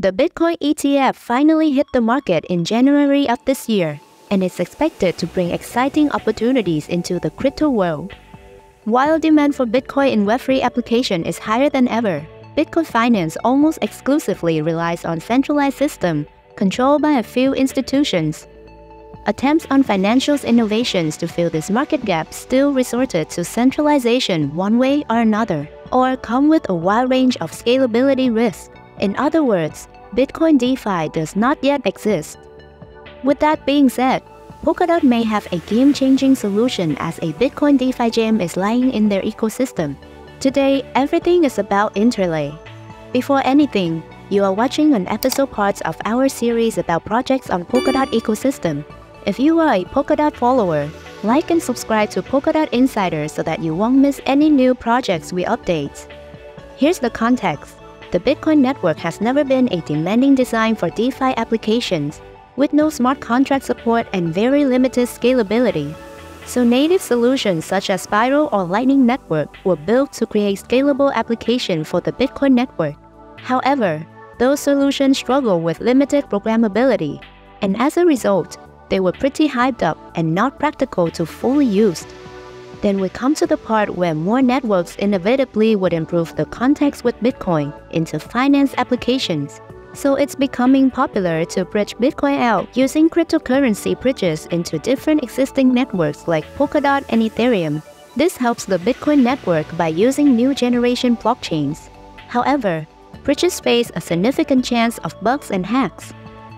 The Bitcoin ETF finally hit the market in January of this year, and is expected to bring exciting opportunities into the crypto world. While demand for Bitcoin in Web3 application is higher than ever, Bitcoin finance almost exclusively relies on centralized system controlled by a few institutions. Attempts on financial innovations to fill this market gap still resorted to centralization one way or another, or come with a wide range of scalability risks. In other words, Bitcoin DeFi does not yet exist. With that being said, Polkadot may have a game-changing solution as a Bitcoin DeFi gem is lying in their ecosystem. Today, everything is about Interlay. Before anything, you are watching an episode part of our series about projects on Polkadot ecosystem. If you are a Polkadot follower, like and subscribe to Polkadot Insider so that you won't miss any new projects we update. Here's the context. The Bitcoin network has never been a demanding design for DeFi applications, with no smart contract support and very limited scalability. So native solutions such as Spiral or Lightning Network were built to create scalable applications for the Bitcoin network. However, those solutions struggle with limited programmability, and as a result, they were pretty hyped up and not practical to fully use. Then we come to the part where more networks innovatively would improve the context with Bitcoin into finance applications. So it's becoming popular to bridge Bitcoin out using cryptocurrency bridges into different existing networks like Polkadot and Ethereum. This helps the Bitcoin network by using new generation blockchains. However, bridges face a significant chance of bugs and hacks.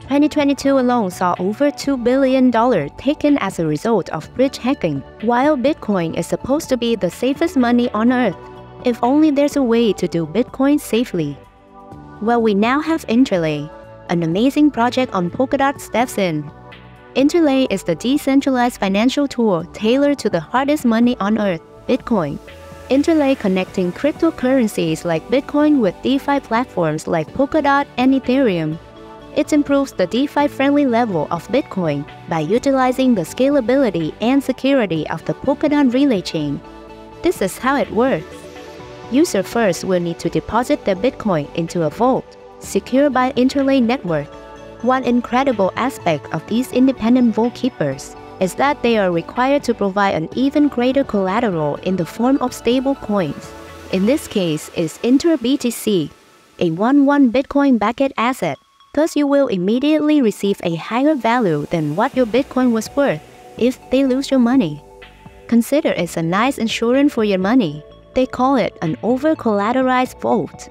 2022 alone saw over $2 billion taken as a result of bridge hacking, while Bitcoin is supposed to be the safest money on Earth. If only there's a way to do Bitcoin safely. Well, we now have Interlay, an amazing project on Polkadot steps in. Interlay is the decentralized financial tool tailored to the hardest money on Earth, Bitcoin. Interlay connecting cryptocurrencies like Bitcoin with DeFi platforms like Polkadot and Ethereum. It improves the DeFi-friendly level of Bitcoin by utilizing the scalability and security of the Polkadot relay chain. This is how it works. User first will need to deposit their Bitcoin into a vault, secured by Interlay Network. One incredible aspect of these independent vault keepers is that they are required to provide an even greater collateral in the form of stable coins. In this case is InterBTC, a 1-1 Bitcoin backed asset. Thus you will immediately receive a higher value than what your Bitcoin was worth if they lose your money. Consider it's a nice insurance for your money. They call it an over-collateralized vault.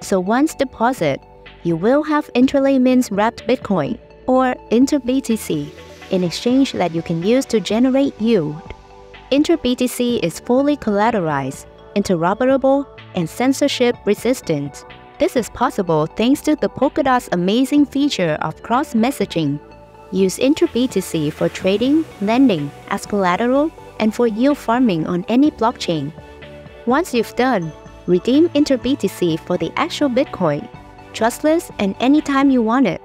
So once deposit, you will have Interlay Mint wrapped Bitcoin or InterBTC in exchange that you can use to generate yield. InterBTC is fully collateralized, interoperable, and censorship resistant. This is possible thanks to the Polkadot's amazing feature of cross-messaging. Use InterBTC for trading, lending, as collateral, and for yield farming on any blockchain. Once you've done, redeem InterBTC for the actual Bitcoin, trustless and anytime you want it.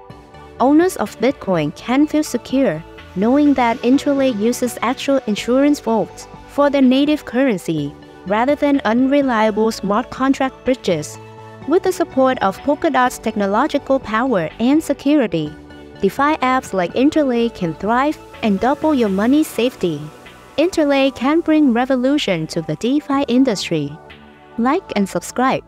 Owners of Bitcoin can feel secure, knowing that Interlay uses actual insurance vaults for their native currency, rather than unreliable smart contract bridges. With the support of Polkadot's technological power and security, DeFi apps like Interlay can thrive and double your money's safety. Interlay can bring revolution to the DeFi industry. Like and subscribe.